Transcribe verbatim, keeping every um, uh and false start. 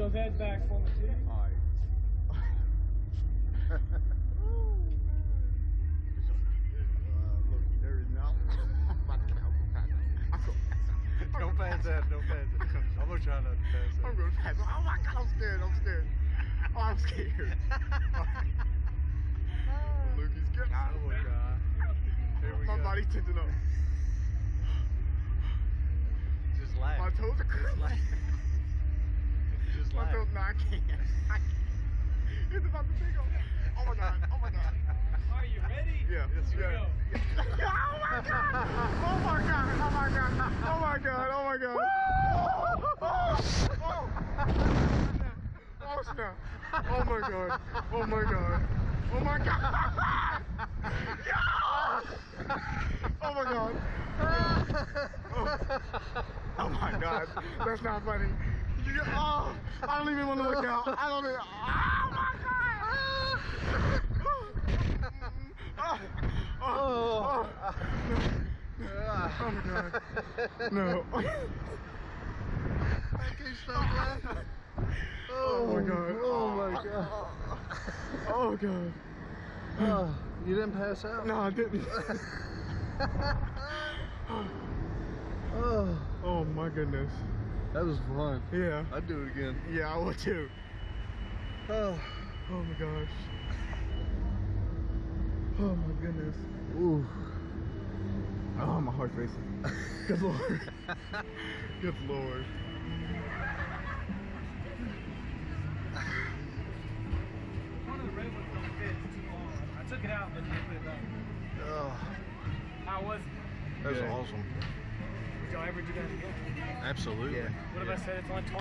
those heads back for me too. All right. Look, there is not. Don't pass that. Don't pass it. I'm gonna try not to pass it. I'm gonna pass it. Oh my God! I'm scared. I'm scared. Oh, I'm scared. Luke is good. Oh my God. Here we go. My body's tensing up. Just laugh. My toes are curling. Just laugh. My toes, no, I can't. I can't. It's about to take off. Oh my God. Oh my God. Are you ready? Yeah. Let's go. Oh my God. Oh my God. Oh my God. Oh my God. Oh my God. Oh. Oh. Oh snap. Oh my God. Oh my God. Oh my God. Oh my God. Oh my God. That's not funny. Oh, I don't even want to look out. I don't even. Oh my God. No. I can't stop laughing. Oh my God. Oh my God. Oh God. Oh, you didn't pass out? No, I didn't. Oh. Oh my goodness. That was fun. Yeah. I'd do it again. Yeah, I would too. Oh. Oh my gosh. Oh my goodness. Ooh. Oh, my heart's racing. Good Lord. Good Lord. One of the red ones don't fit. It's too long. I took it out and then put it back. Oh. How was it? That was awesome. Did y'all ever do that again? Absolutely. Yeah. What if yeah. I said it's only twenty?